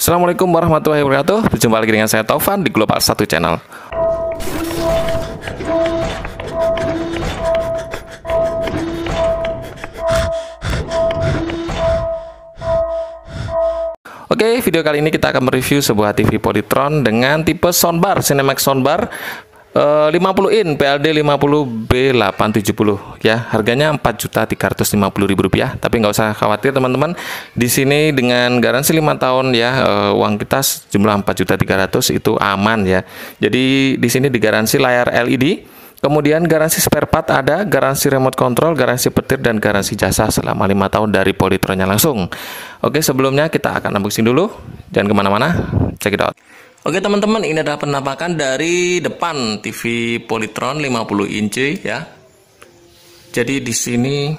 Assalamualaikum warahmatullahi wabarakatuh. Berjumpa lagi dengan saya Taufan di Global 1 Channel. Oke, video kali ini kita akan mereview sebuah TV Polytron dengan tipe soundbar Cinemax soundbar 50 in pld 50b870 ya. Harganya Rp4.350.000, tapi nggak usah khawatir teman-teman. Di sini dengan garansi 5 tahun ya, uang kita jumlah Rp4.300.000 itu aman ya. Jadi di sini digaransi layar LED, kemudian garansi spare part ada, garansi remote control, garansi petir, dan garansi jasa selama 5 tahun dari Polytronnya langsung. Oke, sebelumnya kita akan unboxing dulu, jangan kemana-mana, check it out. Oke teman-teman, ini adalah penampakan dari depan TV Polytron 50 inci ya. Jadi di sini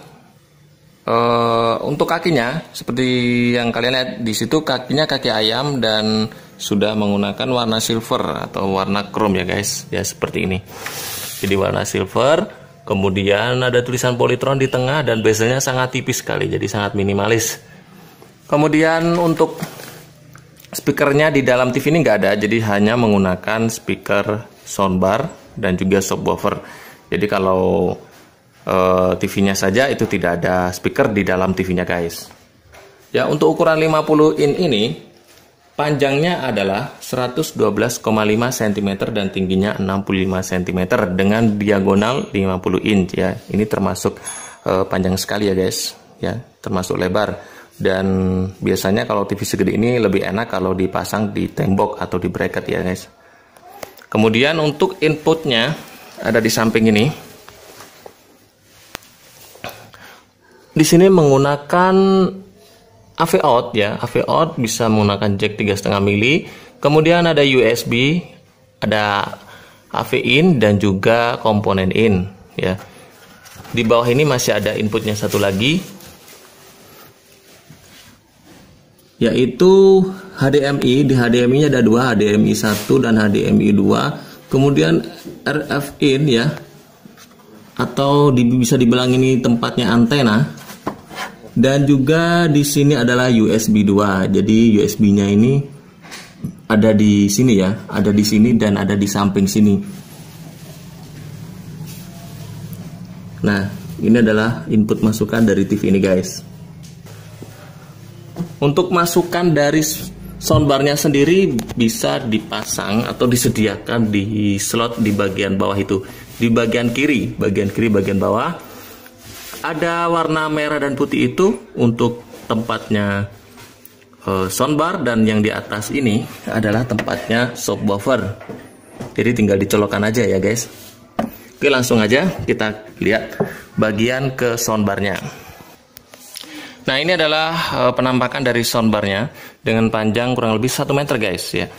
untuk kakinya seperti yang kalian lihat di situ, kakinya kaki ayam dan sudah menggunakan warna silver atau warna chrome ya guys. Ya seperti ini. Jadi warna silver, kemudian ada tulisan Polytron di tengah dan bezelnya sangat tipis sekali, jadi sangat minimalis. Kemudian untuk speakernya di dalam TV ini nggak ada, jadi hanya menggunakan speaker soundbar dan juga subwoofer. Jadi kalau TV-nya saja itu tidak ada speaker di dalam TV-nya guys. Ya, untuk ukuran 50 in ini panjangnya adalah 112,5 cm dan tingginya 65 cm dengan diagonal 50 inch ya. Ini termasuk panjang sekali ya guys. Ya, termasuk lebar. Dan biasanya kalau TV segede ini lebih enak kalau dipasang di tembok atau di bracket ya guys. Kemudian untuk inputnya ada di samping ini. Di sini menggunakan AV out ya, AV out bisa menggunakan jack 3,5 mili. Kemudian ada USB, ada AV in dan juga komponen in ya. Di bawah ini masih ada inputnya satu lagi, yaitu HDMI. Di HDMI-nya ada dua, HDMI 1 dan HDMI 2. Kemudian RF in ya, atau bisa dibilang ini tempatnya antena. Dan juga di sini adalah USB 2. Jadi USB-nya ini ada di sini ya, ada di sini dan ada di samping sini. Nah, ini adalah input masukan dari TV ini guys. Untuk masukan dari soundbarnya sendiri bisa dipasang atau disediakan di slot di bagian bawah itu. Di bagian kiri, bagian bawah. Ada warna merah dan putih itu untuk tempatnya soundbar, dan yang di atas ini adalah tempatnya subwoofer. Jadi tinggal dicolokkan aja ya guys. Oke, langsung aja kita lihat bagian ke soundbarnya. Nah, ini adalah penampakan dari soundbarnya dengan panjang kurang lebih 1 meter guys ya.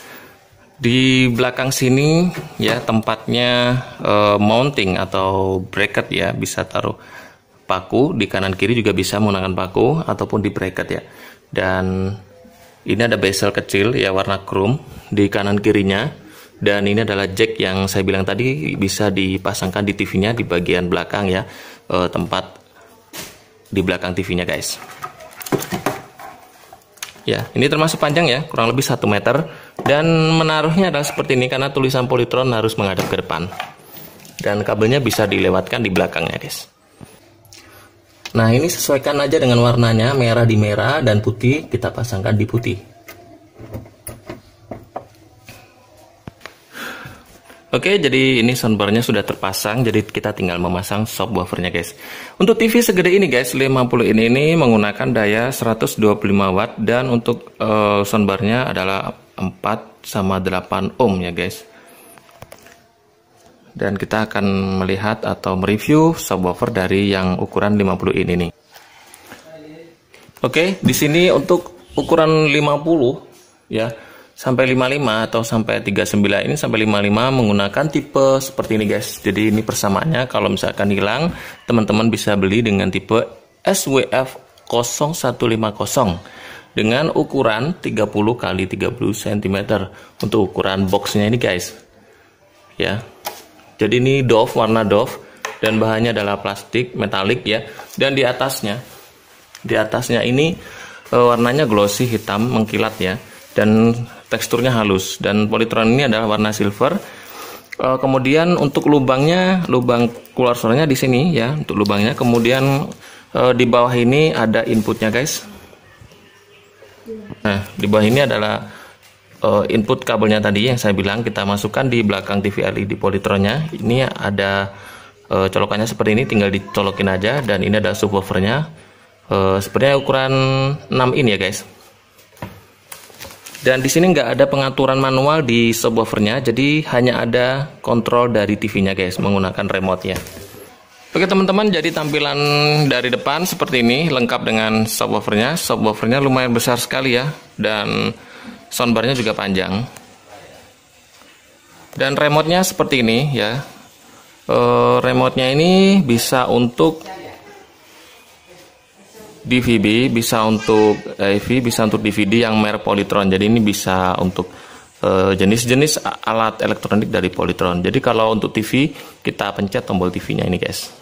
Di belakang sini ya tempatnya mounting atau bracket ya, bisa taruh paku di kanan kiri, juga bisa menggunakan paku ataupun di bracket ya. Dan ini ada bezel kecil ya warna chrome di kanan kirinya, dan ini adalah jack yang saya bilang tadi bisa dipasangkan di TV-nya di bagian belakang ya, tempat di belakang TV-nya guys. Ya, ini termasuk panjang ya, kurang lebih 1 meter. Dan menaruhnya adalah seperti ini karena tulisan Polytron harus menghadap ke depan. Dan kabelnya bisa dilewatkan di belakangnya guys. Nah, ini sesuaikan aja dengan warnanya, merah di merah dan putih kita pasangkan di putih. Oke, jadi ini soundbarnya sudah terpasang, jadi kita tinggal memasang subwoofernya guys. Untuk TV segede ini guys, 50 in ini menggunakan daya 125 watt, dan untuk soundbarnya adalah 4,8 ohm ya guys. Dan kita akan melihat atau mereview subwoofer dari yang ukuran 50 in ini. Oke, di sini untuk ukuran 50 ya, sampai 55 atau sampai 39 ini, sampai 55 menggunakan tipe seperti ini guys. Jadi ini persamaannya, kalau misalkan hilang teman-teman bisa beli dengan tipe SWF 0150 dengan ukuran 30 x 30 cm. Untuk ukuran boxnya ini guys ya, jadi ini doff, warna doff, dan bahannya adalah plastik metalik ya. Dan di atasnya ini warnanya glossy hitam mengkilat ya. dan teksturnya halus. Dan Polytron ini adalah warna silver. Kemudian untuk lubangnya, lubang keluar suaranya di sini ya, untuk lubangnya. Kemudian di bawah ini ada inputnya guys. Nah, di bawah ini adalah input kabelnya tadi yang saya bilang kita masukkan di belakang TV LED Polytronnya. Ini ada colokannya seperti ini, tinggal dicolokin aja. Dan ini ada subwoofernya, sepertinya ukuran 6 in ya guys. Dan di sini nggak ada pengaturan manual di subwoofernya, jadi hanya ada kontrol dari TV-nya guys menggunakan remote-nya. Oke teman-teman, jadi tampilan dari depan seperti ini, lengkap dengan subwoofernya. Subwoofernya lumayan besar sekali ya, dan soundbarnya juga panjang. Dan remote-nya seperti ini ya. Remote-nya ini bisa untuk DVB, bisa untuk AV, bisa untuk DVD yang merek Polytron. Jadi ini bisa untuk jenis-jenis alat elektronik dari Polytron. Jadi kalau untuk TV, kita pencet tombol TV-nya ini guys.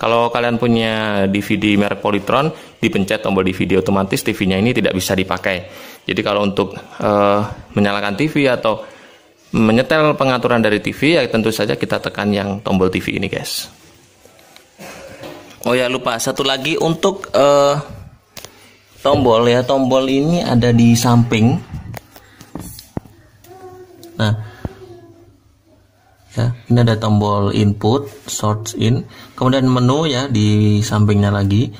Kalau kalian punya DVD merek Polytron, dipencet tombol DVD, otomatis TV-nya ini tidak bisa dipakai. Jadi kalau untuk menyalakan TV atau menyetel pengaturan dari TV, ya tentu saja kita tekan yang tombol TV ini guys. Oh ya, lupa satu lagi untuk tombol ya. Tombol ini ada di samping. Nah, ya, ini ada tombol input, source in, kemudian menu ya di sampingnya lagi,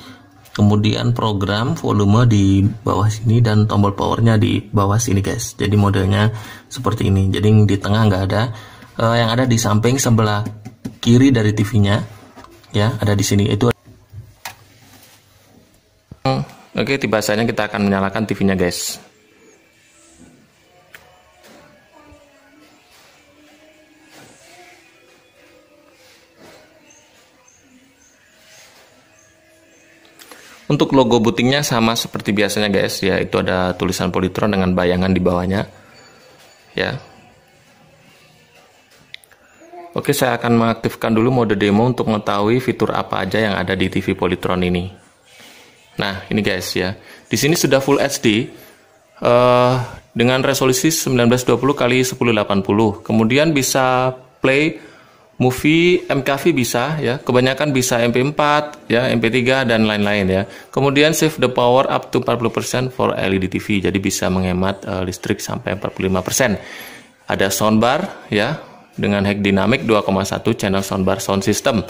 kemudian program, volume di bawah sini, dan tombol powernya di bawah sini guys. Jadi modelnya seperti ini. Jadi di tengah nggak ada, yang ada di samping sebelah kiri dari TV-nya. Ya, ada di sini. Itu oke, tiba saatnya kita akan menyalakan TV-nya, guys. Untuk logo bootingnya sama seperti biasanya, guys. Ya, itu ada tulisan Polytron dengan bayangan di bawahnya. Ya. Oke, saya akan mengaktifkan dulu mode demo untuk mengetahui fitur apa aja yang ada di TV Polytron ini. Nah, ini guys ya. Di sini sudah Full HD dengan resolusi 1920x1080. Kemudian bisa play movie MKV bisa ya. Kebanyakan bisa MP4 ya, MP3 dan lain-lain ya. Kemudian save the power up to 40% for LED TV. Jadi bisa menghemat listrik sampai 45%. Ada soundbar ya, dengan hack dynamic 2,1 channel soundbar sound system.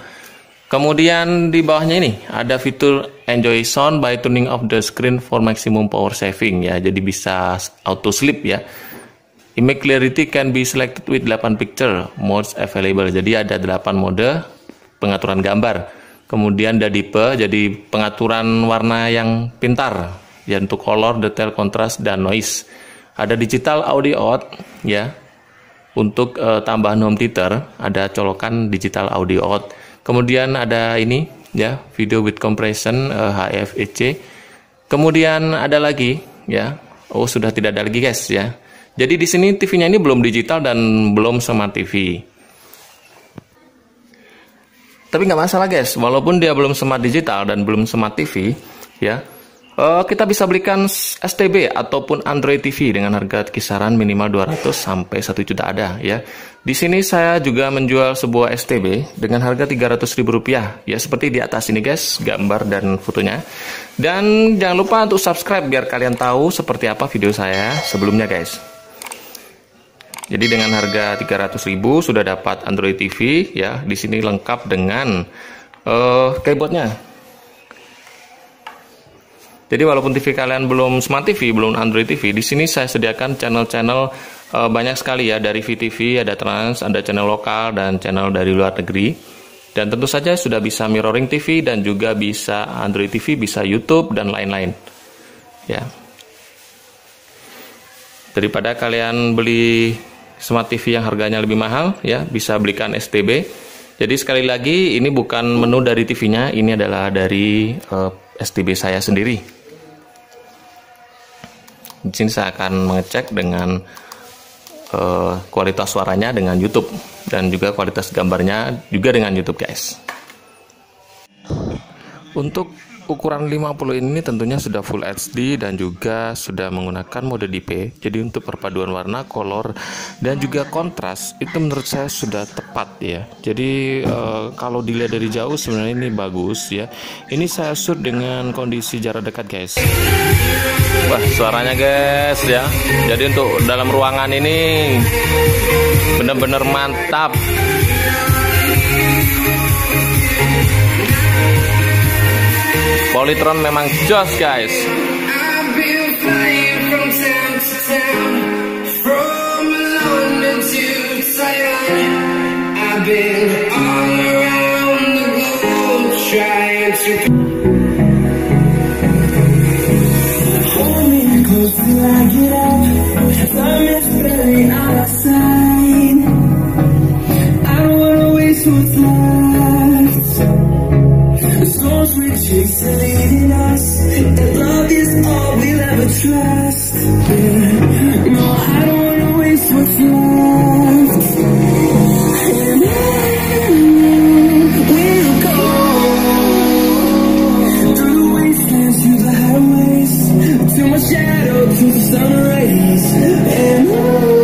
Kemudian di bawahnya ini ada fitur enjoy sound by turning off the screen for maximum power saving ya. Jadi bisa auto sleep ya. Image clarity can be selected with 8 picture modes available. Jadi ada 8 mode pengaturan gambar. Kemudian ada DPE, jadi pengaturan warna yang pintar ya, untuk color, detail, kontras, dan noise. Ada digital audio out ya. Untuk tambahan home theater ada colokan digital audio out. Kemudian ada ini ya, video with compression HFEC. Kemudian ada lagi ya. Oh, sudah tidak ada lagi guys ya. Jadi di sini TV-nya ini belum digital dan belum smart TV. Tapi nggak masalah guys, walaupun dia belum smart digital dan belum smart TV ya. Kita bisa belikan STB ataupun Android TV dengan harga kisaran minimal 200 sampai 1 juta ada ya. Di sini saya juga menjual sebuah STB dengan harga 300.000 rupiah ya, seperti di atas ini guys, gambar dan fotonya. Dan jangan lupa untuk subscribe biar kalian tahu seperti apa video saya sebelumnya guys. Jadi dengan harga 300.000 sudah dapat Android TV ya. Di sini lengkap dengan keyboardnya. Jadi walaupun TV kalian belum smart TV, belum Android TV, di sini saya sediakan channel-channel banyak sekali ya, dari VTV, ada Trans, ada channel lokal dan channel dari luar negeri. Dan tentu saja sudah bisa mirroring TV dan juga bisa Android TV, bisa YouTube dan lain-lain. Ya. Daripada kalian beli smart TV yang harganya lebih mahal, ya bisa belikan STB. Jadi sekali lagi ini bukan menu dari TV-nya, ini adalah dari STB saya sendiri. Di sini saya akan mengecek dengan kualitas suaranya dengan YouTube dan juga kualitas gambarnya juga dengan YouTube guys. Untuk ukuran 50 ini tentunya sudah Full HD dan juga sudah menggunakan mode DPE. Jadi untuk perpaduan warna, color, dan juga kontras itu menurut saya sudah tepat ya. Jadi kalau dilihat dari jauh sebenarnya ini bagus ya. Ini saya shoot dengan kondisi jarak dekat guys. Wah, suaranya guys ya. Jadi untuk dalam ruangan ini benar-benar mantap. Polytron memang jos guys. To my shadow, to the sun rays, and